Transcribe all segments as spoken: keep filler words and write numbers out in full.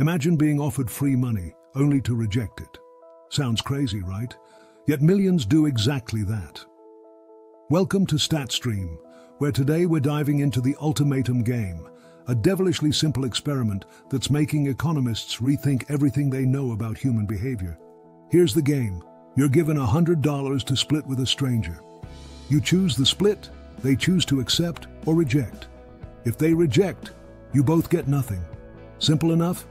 Imagine being offered free money, only to reject it. Sounds crazy, right? Yet millions do exactly that. Welcome to StatStream, where today we're diving into the Ultimatum Game, a devilishly simple experiment that's making economists rethink everything they know about human behavior. Here's the game. You're given one hundred dollars to split with a stranger. You choose the split, they choose to accept or reject. If they reject, you both get nothing. Simple enough?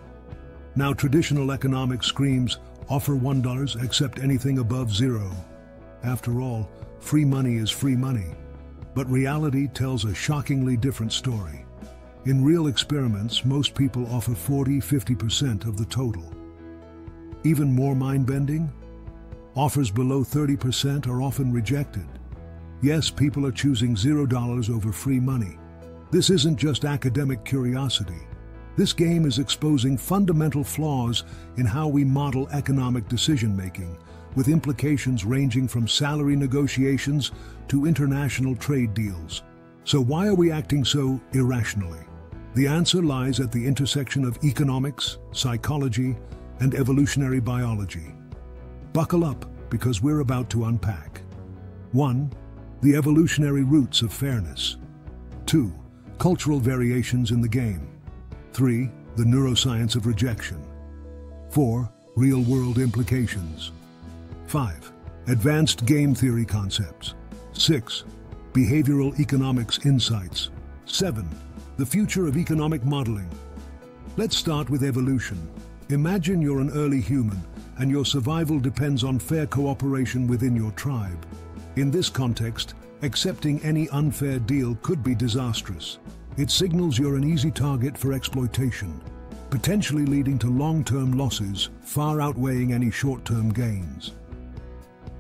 Now traditional economics screams, offer one dollar, accept anything above zero. After all, free money is free money. But reality tells a shockingly different story. In real experiments, most people offer forty to fifty percent of the total. Even more mind-bending, offers below thirty percent are often rejected. Yes, people are choosing zero dollars over free money. This isn't just academic curiosity. This game is exposing fundamental flaws in how we model economic decision-making, with implications ranging from salary negotiations to international trade deals. So why are we acting so irrationally? The answer lies at the intersection of economics, psychology, and evolutionary biology. Buckle up, because we're about to unpack. one. The evolutionary roots of fairness. two. Cultural variations in the game. three. The neuroscience of rejection. four. Real-world implications. five. Advanced game theory concepts. six. Behavioral economics insights. seven. The future of economic modeling. Let's start with evolution. Imagine you're an early human and your survival depends on fair cooperation within your tribe. In this context, accepting any unfair deal could be disastrous. It signals you're an easy target for exploitation, potentially leading to long-term losses far outweighing any short-term gains.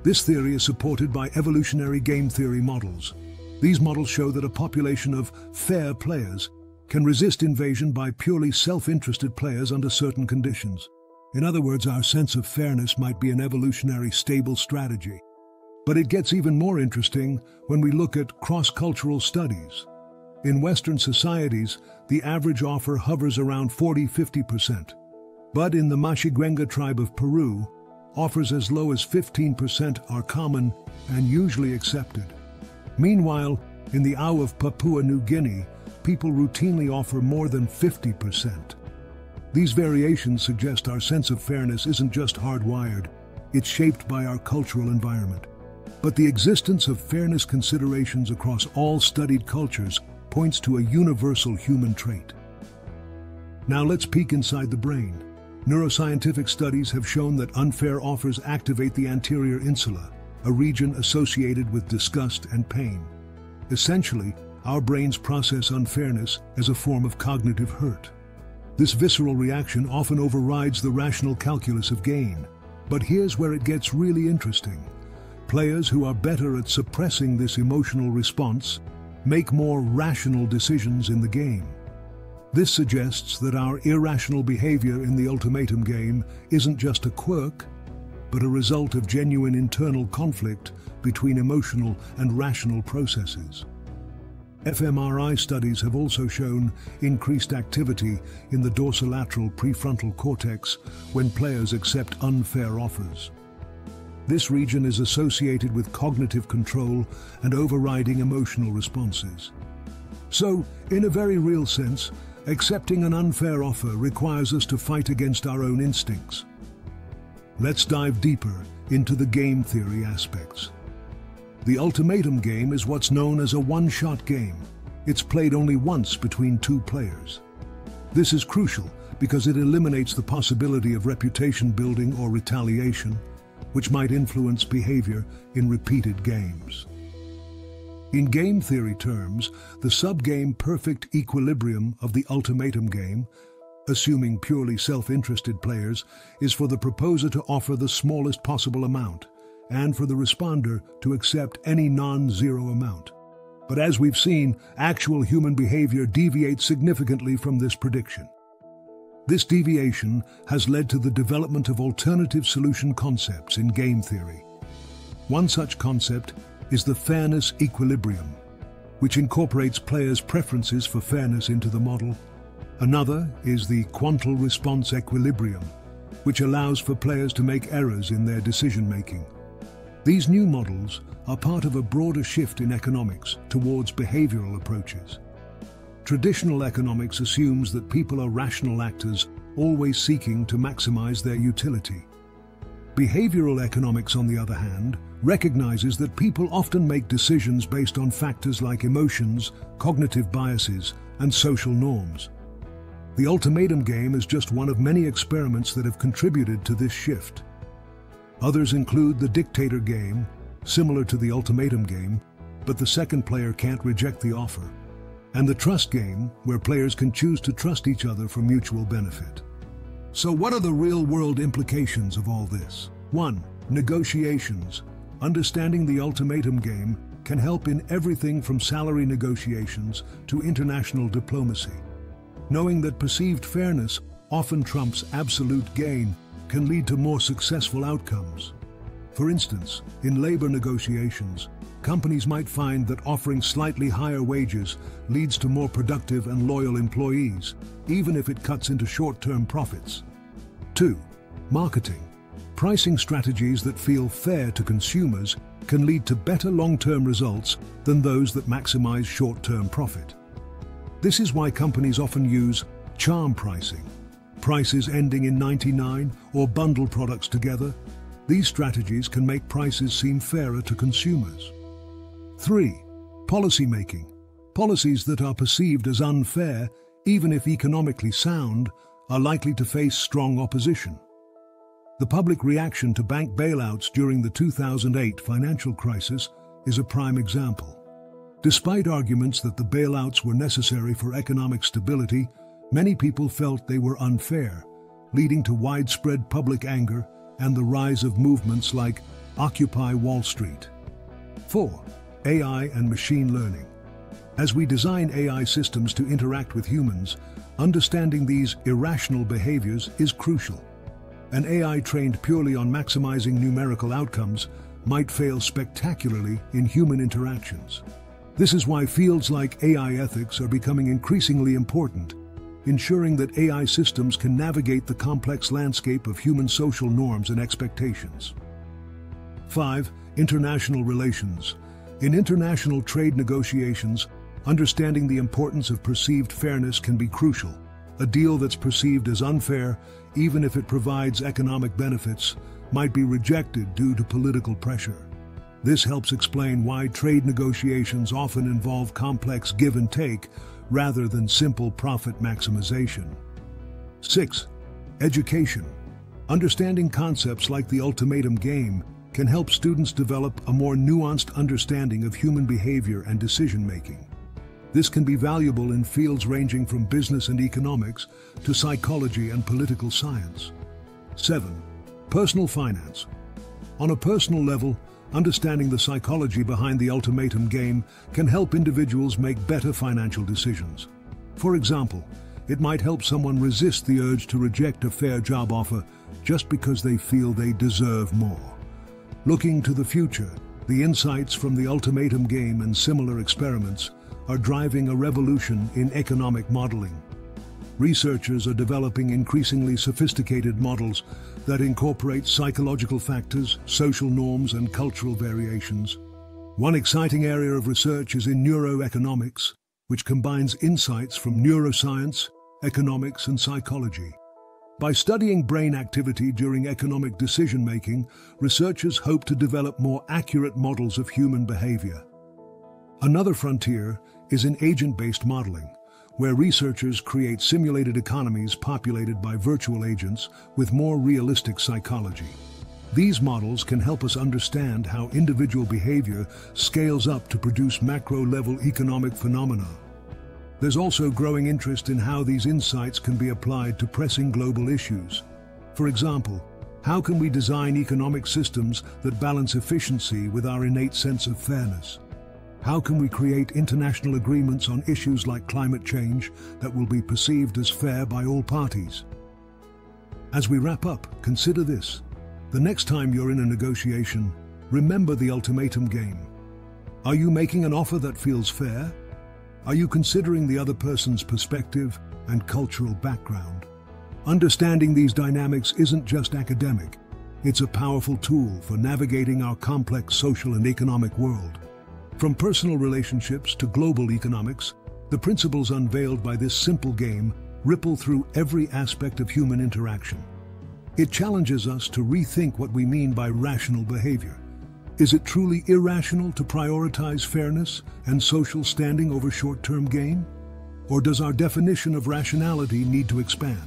This theory is supported by evolutionary game theory models. These models show that a population of fair players can resist invasion by purely self-interested players under certain conditions. In other words, our sense of fairness might be an evolutionary stable strategy. But it gets even more interesting when we look at cross-cultural studies. In Western societies, the average offer hovers around forty to fifty percent. But in the Mashiguenga tribe of Peru, offers as low as fifteen percent are common and usually accepted. Meanwhile, in the Ao of Papua New Guinea, people routinely offer more than fifty percent. These variations suggest our sense of fairness isn't just hardwired, it's shaped by our cultural environment. But the existence of fairness considerations across all studied cultures points to a universal human trait. Now let's peek inside the brain. Neuroscientific studies have shown that unfair offers activate the anterior insula, a region associated with disgust and pain. Essentially, our brains process unfairness as a form of cognitive hurt. This visceral reaction often overrides the rational calculus of gain. But here's where it gets really interesting. Players who are better at suppressing this emotional response make more rational decisions in the game. This suggests that our irrational behavior in the Ultimatum Game isn't just a quirk, but a result of genuine internal conflict between emotional and rational processes. fMRI studies have also shown increased activity in the dorsolateral prefrontal cortex when players accept unfair offers. This region is associated with cognitive control and overriding emotional responses. So, in a very real sense, accepting an unfair offer requires us to fight against our own instincts. Let's dive deeper into the game theory aspects. The Ultimatum Game is what's known as a one-shot game. It's played only once between two players. This is crucial because it eliminates the possibility of reputation building or retaliation, which might influence behavior in repeated games. In game theory terms, the subgame perfect equilibrium of the Ultimatum Game, assuming purely self-interested players, is for the proposer to offer the smallest possible amount and for the responder to accept any non-zero amount. But as we've seen, actual human behavior deviates significantly from this prediction. This deviation has led to the development of alternative solution concepts in game theory. One such concept is the fairness equilibrium, which incorporates players' preferences for fairness into the model, Another is the quantal response equilibrium, which allows for players to make errors in their decision-making. These new models are part of a broader shift in economics towards behavioral approaches. Traditional economics assumes that people are rational actors always seeking to maximize their utility. Behavioral economics, on the other hand, recognizes that people often make decisions based on factors like emotions, cognitive biases, and social norms. The Ultimatum Game is just one of many experiments that have contributed to this shift. Others include the Dictator Game, similar to the Ultimatum Game, but the second player can't reject the offer, and the Trust Game, where players can choose to trust each other for mutual benefit. So what are the real-world implications of all this? One, negotiations. Understanding the Ultimatum Game can help in everything from salary negotiations to international diplomacy. Knowing that perceived fairness often trumps absolute gain can lead to more successful outcomes. For instance, in labor negotiations, companies might find that offering slightly higher wages leads to more productive and loyal employees, even if it cuts into short-term profits. Two, marketing. Pricing strategies that feel fair to consumers can lead to better long-term results than those that maximize short-term profit. This is why companies often use charm pricing, prices ending in ninety-nine or bundle products together. These strategies can make prices seem fairer to consumers. Three, policy making. Policies that are perceived as unfair, even if economically sound, are likely to face strong opposition. The public reaction to bank bailouts during the two thousand eight financial crisis is a prime example. Despite arguments that the bailouts were necessary for economic stability, many people felt they were unfair, leading to widespread public anger and the rise of movements like Occupy Wall Street. Four, A I and machine learning. As we design A I systems to interact with humans, understanding these irrational behaviors is crucial. An A I trained purely on maximizing numerical outcomes might fail spectacularly in human interactions. This is why fields like A I ethics are becoming increasingly important, ensuring that A I systems can navigate the complex landscape of human social norms and expectations. Five, international relations. In international trade negotiations, understanding the importance of perceived fairness can be crucial. A deal that's perceived as unfair, even if it provides economic benefits, might be rejected due to political pressure. This helps explain why trade negotiations often involve complex give and take rather than simple profit maximization. Six, education. Understanding concepts like the Ultimatum Game can help students develop a more nuanced understanding of human behavior and decision-making. This can be valuable in fields ranging from business and economics to psychology and political science. Seven, personal finance. On a personal level, understanding the psychology behind the Ultimatum Game can help individuals make better financial decisions. For example, it might help someone resist the urge to reject a fair job offer just because they feel they deserve more. Looking to the future, the insights from the Ultimatum Game and similar experiments are driving a revolution in economic modeling. Researchers are developing increasingly sophisticated models that incorporate psychological factors, social norms, and cultural variations. One exciting area of research is in neuroeconomics, which combines insights from neuroscience, economics, and psychology. By studying brain activity during economic decision-making, researchers hope to develop more accurate models of human behavior. Another frontier is in agent-based modeling, where researchers create simulated economies populated by virtual agents with more realistic psychology. These models can help us understand how individual behavior scales up to produce macro-level economic phenomena. There's also growing interest in how these insights can be applied to pressing global issues. For example, how can we design economic systems that balance efficiency with our innate sense of fairness? How can we create international agreements on issues like climate change that will be perceived as fair by all parties? As we wrap up, consider this. The next time you're in a negotiation, remember the Ultimatum Game. Are you making an offer that feels fair? Are you considering the other person's perspective and cultural background. Understanding these dynamics isn't just academic, it's a powerful tool for navigating our complex social and economic world. From personal relationships to global economics, the principles unveiled by this simple game ripple through every aspect of human interaction. It challenges us to rethink what we mean by rational behavior. Is it truly irrational to prioritize fairness and social standing over short-term gain? Or does our definition of rationality need to expand?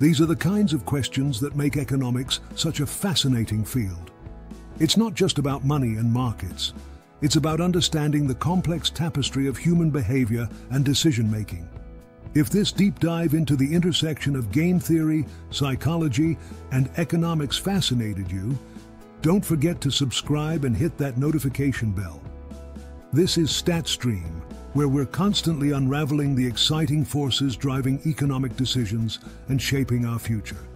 These are the kinds of questions that make economics such a fascinating field. It's not just about money and markets. It's about understanding the complex tapestry of human behavior and decision-making. If this deep dive into the intersection of game theory, psychology, and economics fascinated you, don't forget to subscribe and hit that notification bell. This is StatStream, where we're constantly unraveling the exciting forces driving economic decisions and shaping our future.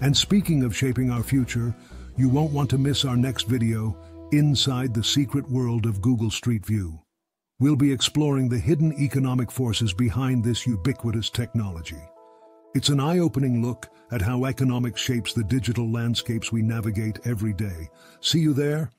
And speaking of shaping our future, you won't want to miss our next video, Inside the Secret World of Google Street View. We'll be exploring the hidden economic forces behind this ubiquitous technology. It's an eye-opening look at how economics shapes the digital landscapes we navigate every day. See you there.